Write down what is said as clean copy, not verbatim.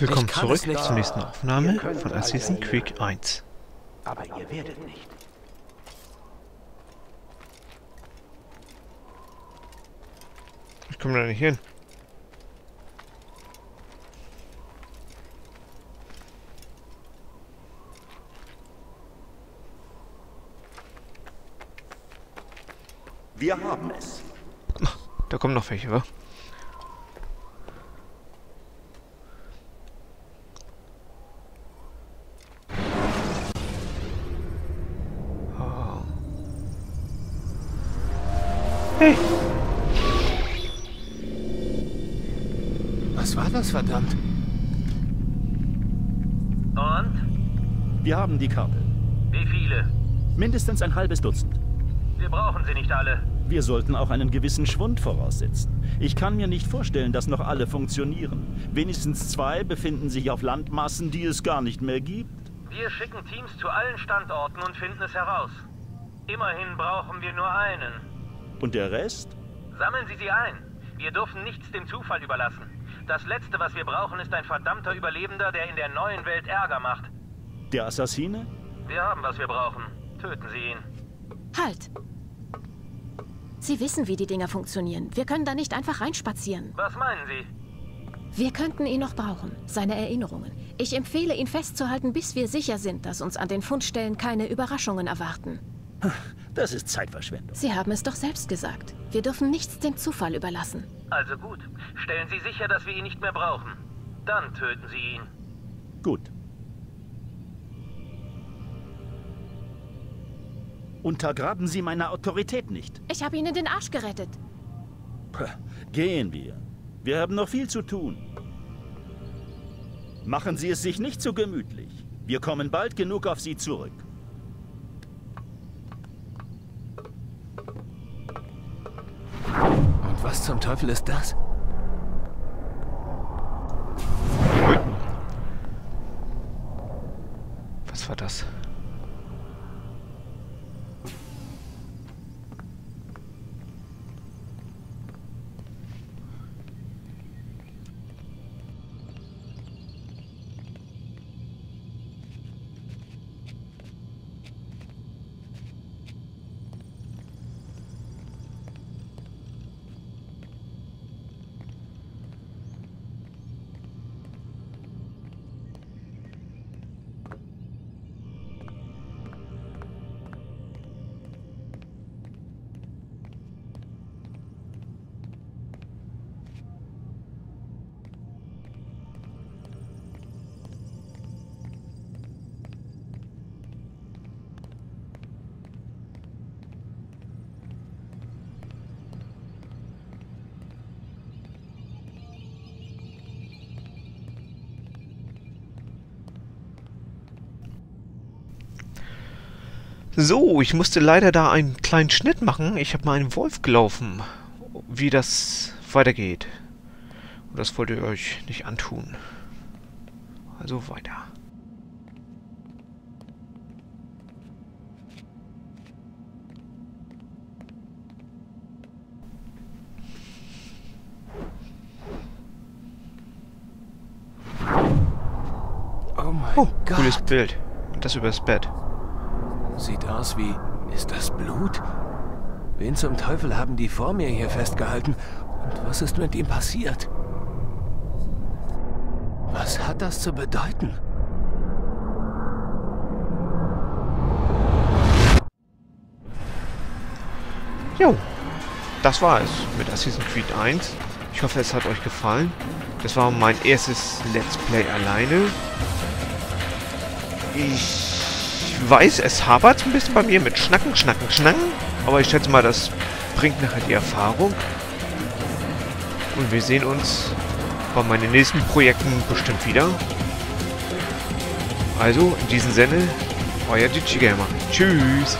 Willkommen zurück zur nächsten Aufnahme von Assassin's Creed 1. Aber ihr werdet nicht. Ich komme da nicht hin. Wir haben es. Da kommen noch welche, wa? Oh. Hey. Was war das, verdammt? Und? Wir haben die Karte. Wie viele? Mindestens ein halbes Dutzend. Wir brauchen sie nicht alle. Wir sollten auch einen gewissen Schwund voraussetzen. Ich kann mir nicht vorstellen, dass noch alle funktionieren. Wenigstens zwei befinden sich auf Landmassen, die es gar nicht mehr gibt. Wir schicken Teams zu allen Standorten und finden es heraus. Immerhin brauchen wir nur einen. Und der Rest? Sammeln Sie sie ein. Wir dürfen nichts dem Zufall überlassen. Das Letzte, was wir brauchen, ist ein verdammter Überlebender, der in der neuen Welt Ärger macht. Der Assassine? Wir haben, was wir brauchen. Töten Sie ihn. Halt! Sie wissen, wie die Dinger funktionieren. Wir können da nicht einfach reinspazieren. Was meinen Sie? Wir könnten ihn noch brauchen, seine Erinnerungen. Ich empfehle, ihn festzuhalten, bis wir sicher sind, dass uns an den Fundstellen keine Überraschungen erwarten. Das ist Zeitverschwendung. Sie haben es doch selbst gesagt. Wir dürfen nichts dem Zufall überlassen. Also gut. Stellen Sie sicher, dass wir ihn nicht mehr brauchen. Dann töten Sie ihn. Gut. Untergraben Sie meine Autorität nicht. Ich habe Ihnen den Arsch gerettet. Gehen wir. Wir haben noch viel zu tun. Machen Sie es sich nicht so gemütlich. Wir kommen bald genug auf Sie zurück. Und was zum Teufel ist das? Was war das? So, ich musste leider da einen kleinen Schnitt machen. Ich habe mal einen Wolf gelaufen. Wie das weitergeht. Und das wollt ihr euch nicht antun. Also weiter. Oh mein Gott. Cooles Bild. Und das übers Bett. Sieht aus wie... Ist das Blut? Wen zum Teufel haben die vor mir hier festgehalten? Und was ist mit ihm passiert? Was hat das zu bedeuten? Jo, das war es mit Assassin's Creed 1. Ich hoffe, es hat euch gefallen. Das war mein erstes Let's Play alleine. Ich weiß, es hapert ein bisschen bei mir mit Schnacken. Aber ich schätze mal, das bringt nachher die Erfahrung. Und wir sehen uns bei meinen nächsten Projekten bestimmt wieder. Also, in diesem Sinne, euer DithschiGamer. Tschüss!